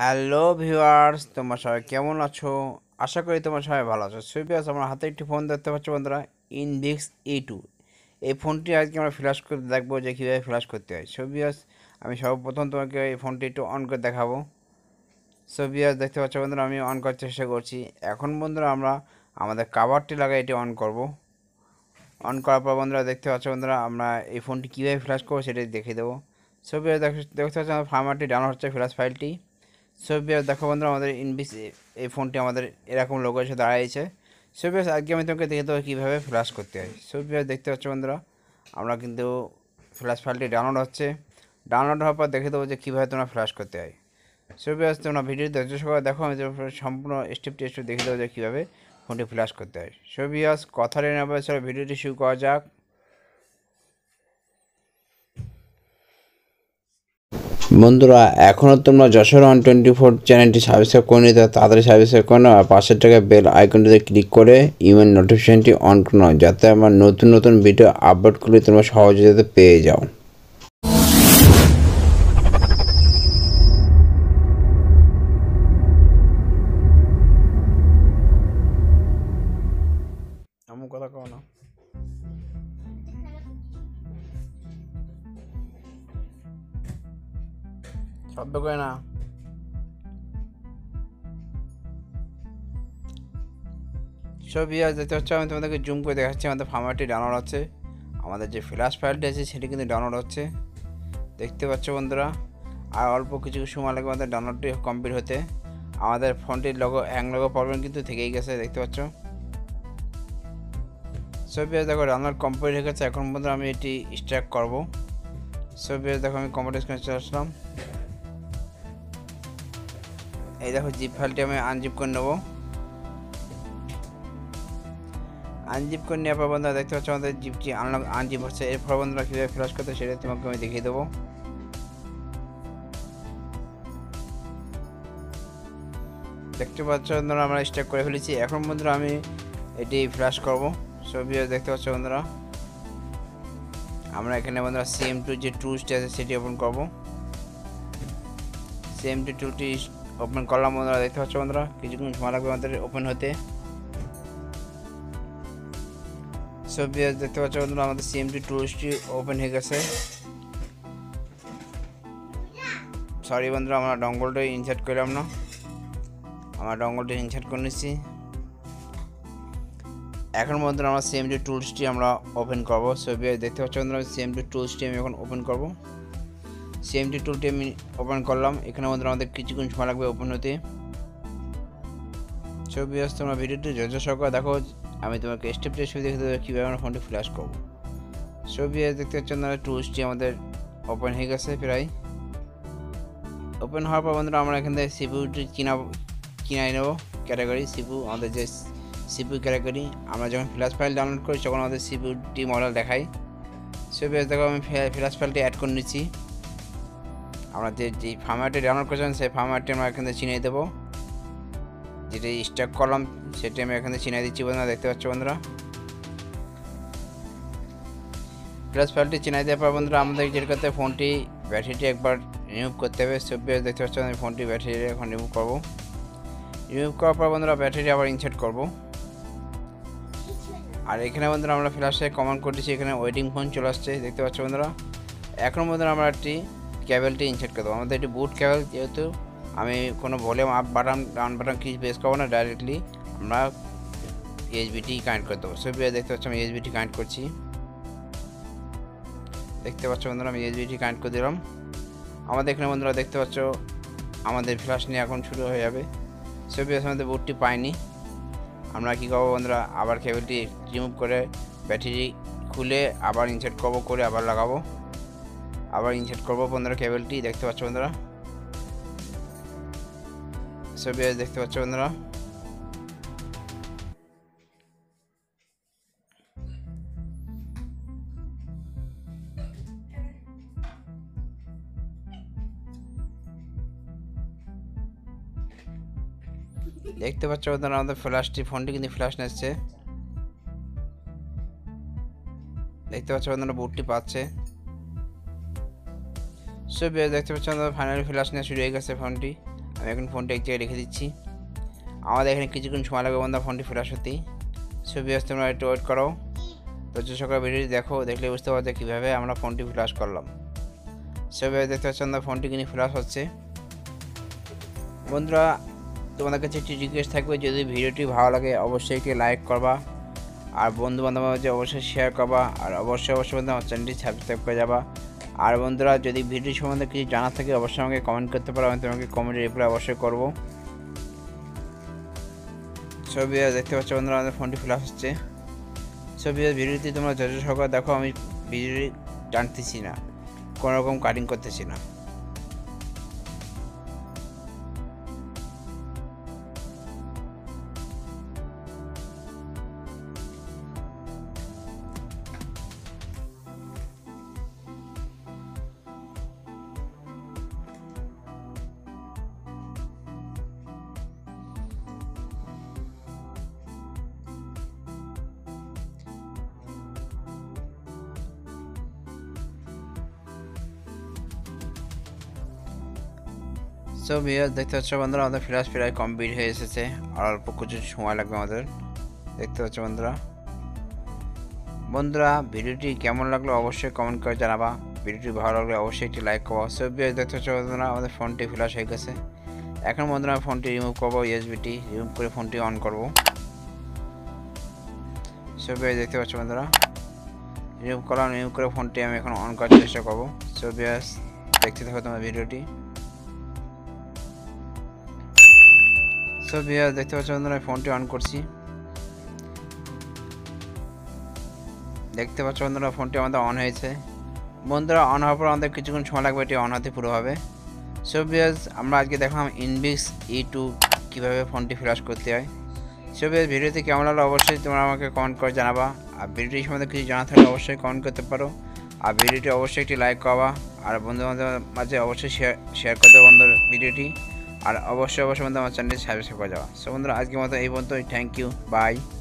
Hello viewers, তোমরা সবাই কেমন আছো? আশা করি তোমরা সবাই ভালো আছো। সুইপিয়াস, আমরা হাতে একটি ফোন দেখতে পাচ্ছি বন্ধুরা, ইনভেন্স E2। এই ফোনটি আজকে আমরা ফ্ল্যাশ করে দেখবো যে কীভাবে ফ্ল্যাশ করতে হয়। সুইপিয়াস, আমি সর্বপ্রথম তোমাকে এই ফোনটি একটু অন করে দেখাবো। সুইপিয়াস, দেখতে পাচ্ছ বন্ধুরা, আমি অন করার চেষ্টা করছি। এখন বন্ধুরা আমরা আমাদের কাভারটি লাগাই এটি অন করব। অন করার পর বন্ধুরা দেখতে পাচ্ছ বন্ধুরা, আমরা এই ফোনটি কীভাবে ফ্ল্যাশ করবো সেটাই দেখে দেবো। সুইপিয়াস, দেখতে পাচ্ছি আমার ফার্মারটি ডাউনলোড হচ্ছে ফ্ল্যাশ ফাইলটি। সুইপিয়াস, দেখো বন্ধুরা, আমাদের ইনভিস এই ফোনটি আমাদের এরকম লোগো এসে দাঁড়িয়েছে। সুইপিয়াস, আজকে আমি তোমাকে দেখে দেবো কীভাবে ফ্ল্যাশ করতে হয়। সুইপিয়াস, দেখতে পাচ্ছ বন্ধুরা, আমরা কিন্তু ফ্ল্যাশ ফাইলটি ডাউনলোড হচ্ছে। ডাউনলোড হওয়ার পর দেখে দেবো যে কীভাবে তোমরা ফ্ল্যাশ করতে হয়। সুইপিয়াস, তোমরা ভিডিও দেখতে দেখো, আমি সম্পূর্ণ স্টেপটি একটু দেখে দেবো যে কীভাবে ফোনটি ফ্ল্যাশ করতে হয়। সুইপিয়াস, কথা রেনে চলো ভিডিওটি শুরু করা যাক। বন্ধুরা, এখনও তোমরা যশোর 124 চ্যানেলটি সাবস্ক্রাইব করে নিতে তাড়াতাড়ি সাবস্ক্রাইব করে নাও, আর পাশের টাকা বেল আইকনটিতে ক্লিক করে ইমেল নোটিফিকেশনটি অন করে নাও, যাতে আমার নতুন নতুন ভিডিও আপলোড করলে তোমরা সহজে যাতে পেয়ে যাও। আমার কথা কও না। শব্দ করে না। সুইপিয়াস, দেখতে পাচ্ছ আমি তোমাদেরকে জুম করে দেখাচ্ছি, আমাদের ফার্মারটি ডাউনলোড হচ্ছে। আমাদের যে ফ্ল্যাশ ফাইলটি আছে সেটি কিন্তু ডাউনলোড হচ্ছে, দেখতে পাচ্ছ বন্ধুরা। আর অল্প কিছু সময় লাগবে আমাদের ডাউনলোডটি কমপ্লিট হতে। আমাদের ফোনটির লোগো হ্যাং প্রবলেম কিন্তু থেকেই গেছে, দেখতে পাচ্ছ। সুইপিয়াস, দেখো ডাউনলোড কমপ্লিট হয়ে গেছে। এখন বন্ধুরা আমি এটি স্টার্ট করবো। সুইপিয়াস, দেখো আমি কম্পিউটার স্ক্রিনে চলে আসলাম। এই দেখো জিপ ফাইলটি আমি আনজিপ করে নেবো। আনজিপ করে নেওয়ার পর বন্ধুরা দেখতে পাচ্ছ আমাদের জিপটি আনজিপ হচ্ছে। এরপর বন্ধুরা কীভাবে ফ্ল্যাশ করতে সেটা তোমাকে আমি দেখিয়ে দেবো। দেখতে পাচ্ছ বন্ধুরা আমরা স্টার্ট করে ফেলেছি। এখন বন্ধুরা আমি এটি ফ্ল্যাশ করবো। সুইপিয়াস, দেখতে পাচ্ছ বন্ধুরা আমরা এখানে বন্ধুরা CM2 যে টুলসটি আছে সেটি ওপেন করবো। CM2 টুলটি ওপেন করলাম বন্ধুরা, দেখতে পাচ্ছ বন্ধুরা কিছুক্ষণ সময় লাগবে আমাদের ওপেন হতে। সুইপিয়াস, দেখতে পাচ্ছ বন্ধুরা আমাদের CM2 টুলসটি ওপেন হয়ে গেছে। সরি বন্ধুরা, আমরা ডঙ্গলটা ইনসার্ট করলাম না, আমরা ডঙ্গলটা ইনসার্ট করে নিচ্ছি। এখন বন্ধুরা আমরা CM2 টুলসটি আমরা ওপেন করবো। সুইপিয়াস, দেখতে পাচ্ছ বন্ধুরা CM2 টুলসটি আমি এখন ওপেন করবো। CM2 টুলটি আমি ওপেন করলাম। এখানে বন্ধুরা আমাদের কিছুক্ষণ সময় লাগবে ওপেন হতে। সুইপিয়াস, তোমরা ভিডিওটি ধৈর্য সহকারে দেখো, আমি তোমাকে স্টেপ বাই স্টেপ দেখে দেবো কীভাবে আমরা ফোনটি ফ্ল্যাশ করবো। সুইপিয়াস, দেখতে পাচ্ছ বন্ধুরা টুলসটি আমাদের ওপেন হয়ে গেছে প্রায়। ওপেন হওয়ার পর বন্ধুরা আমরা এখান থেকে CPU কিনাই নেবো ক্যাটাগরি। CPU আমাদের যে CPU ক্যাটাগরি, আমরা যখন ফ্ল্যাশ ফাইল ডাউনলোড করি তখন আমাদের CPU মডেল দেখাই। সুইপিয়াস, দেখো আমি ফ্ল্যাশ ফাইলটি অ্যাড করে নিচ্ছি। আমরা যে ফরম্যাটটি ডাউনলোড করেছিলাম সেই ফরম্যাটটি আমরা এখান থেকে চিনিয়ে দেবো। যেটা স্টক করলাম সেটি আমি এখান থেকে চিনিয়ে দিচ্ছি বন্ধুরা, দেখতে পাচ্ছ বন্ধুরা। ফ্ল্যাশ ফাইলটি চিনিয়ে দেওয়ার পর বন্ধুরা আমাদের যেটাতে ফোনটি ব্যাটারিটি একবার রিমুভ করতে হবে। সুইপিয়াস, দেখতে পাচ্ছ আমি ফোনটি ব্যাটারি এখন রিমুভ করবো। রিমুভ করার পর বন্ধুরা ব্যাটারি আবার ইনসার্ট করবো। আর এখানে বন্ধুরা আমরা ফ্ল্যাশে কমান্ড করতেছি, এখানে ওয়েটিং ফোন চলে আসছে, দেখতে পাচ্ছ বন্ধুরা। এখন বন্ধুরা আমরা একটি ক্যাবেলটি ইনসার্ট করে দেবো। আমাদের একটি বুট ক্যাবেল, যেহেতু আমি কোনো volume up button down button কিছু প্রেস করবো না, ডাইরেক্টলি আমরা USB-T কানেক্ট করে দেবো। সুইপিয়াস, দেখতে পাচ্ছ আমি USB-T কানেক্ট করছি, দেখতে পাচ্ছ বন্ধুরা আমি USB-T কানেক্ট করে দিলাম। আমাদের এখানে বন্ধুরা দেখতে পাচ্ছ আমাদের ফ্ল্যাশ নিয়ে এখন শুরু হয়ে যাবে। সুইপিয়াস, আমাদের বুটটি পাইনি, আমরা কী করবো বন্ধুরা আবার কেবলটি রিমুভ করে ব্যাটারি খুলে আবার ইনসার্ট করবো, করে আবার লাগাবো, আবার ইনসার্ট করবো বন্ধুরা কেবলটি, দেখতে পাচ্ছ বন্ধুরা। সুইপিয়াস, দেখতে পাচ্ছ বন্ধুরা দেখতে পাচ্ছ বন্ধুরা আমাদের ফ্ল্যাশটি ফোনটি কিন্তু ফ্ল্যাশ নিচ্ছে, দেখতে পাচ্ছ বন্ধুরা বুটটি পাচ্ছে। সুইপিয়াস, দেখতে পাচ্ছ ফাইনালি ফ্ল্যাশ নেওয়া শুরু হয়ে গেছে ফোনটি। আমি এখন ফোনটা এক জায়গায় রেখে দিচ্ছি। আমাদের এখানে কিছুক্ষণ সময় লাগবে বন্ধুরা ফোনটি ফেরার সত্যিই। সো ভিউয়ার্স তোমরা একটু ওয়েট করো, ধৈর্য সহকারে ভিডিওটি দেখো, দেখলে বুঝতে পারবে কীভাবে আমরা ফোনটি ফ্ল্যাশ করলাম। সো ভিউয়ার্স দেখতে পাচ্ছেন না ফোনটি কিন্তু ফ্ল্যাশ হচ্ছে। বন্ধুরা তোমাদের কাছে একটি রিকোয়েস্ট থাকবে, যদি ভিডিওটি ভালো লাগে অবশ্যই একটি লাইক করবা, আর বন্ধুবান্ধবের মধ্যে অবশ্যই শেয়ার করবা, আর অবশ্যই বন্ধু আমার চ্যানেলটি সাবস্ক্রাইব করে যাবা। আর বন্ধুরা যদি ভিডিও সম্বন্ধে কিছু জানা থাকে অবশ্যই আমাকে কমেন্ট করতে পারো, আমি তোমাকে কমেন্টে রিপ্লাই অবশ্যই করবো। ছবি দেখতে পাচ্ছ বন্ধুরা আমাদের ফোনটি ফ্ল্যাশ হচ্ছে। ছবি ভিডিওটি তোমরা যত সকাল দেখো, আমি ভিডিওটি টানতেছি না, কোনোরকম কাটিং করতেছি না। সো ভিউয়ার্স দেখতে পাচ্ছ বন্ধুরা আমাদের ফ্ল্যাশ প্রায় কমপ্লিট হয়ে এসেছে, আর অল্প কিছু সময় লাগবে আমাদের। দেখতে পাচ্ছ বন্ধুরা বন্ধুরা ভিডিওটি কেমন লাগলো অবশ্যই কমেন্ট করে জানাবা, ভিডিওটি ভালো লাগলে অবশ্যই একটি লাইক করবো। সো ভিউয়ার্স দেখতে পাচ্ছ বন্ধুরা আমাদের ফোনটি ফ্ল্যাশ হয়ে গেছে। এখন বন্ধুরা ফোনটি রিমুভ করবো, ইউএসবিটি রিমুভ করে ফোনটি অন করবো। সো ভিউয়ার্স দেখতে পাচ্ছ বন্ধুরা রিমুভ করে ফোনটি আমি এখন অন করার চেষ্টা করবো। সো ভিউয়ার্স দেখতে থাকো তোমার ভিডিওটি। সো ভিউয়ার্স দেখতে পাচ্ছ বন্ধুরা ফোনটি অন করছি। দেখতে পাচ্ছ বন্ধুরা ফোনটি আমাদের অন হয়েছে। বন্ধুরা অন হওয়ার পর আমাদের কিছুক্ষণ সময় লাগবে এটি অন হতে পুরো হবে। সো ভিউয়ার্স আমরা আজকে দেখলাম ইনভেন্স E2 কীভাবে ফোনটি ফ্ল্যাশ করতে হয়। সো ভিউয়ার্স ভিডিওতে কেমন লাগলো অবশ্যই তোমরা আমাকে কমেন্ট করে জানাবা, আর ভিডিওটির সম্বন্ধে কিছু জানা থাকলে অবশ্যই কমেন্ট করতে পারো, আর ভিডিওটি অবশ্যই একটি লাইক করবা, আর বন্ধুদের মাঝে অবশ্যই শেয়ার করে দেবো বন্ধুর ভিডিওটি, আর অবশ্যই বন্ধু আমার চ্যানেলটি সাবস্ক্রাইব করে যাওয়া। সো বন্ধুরা আজকের মতো এই পর্যন্ত, থ্যাংক ইউ, বাই।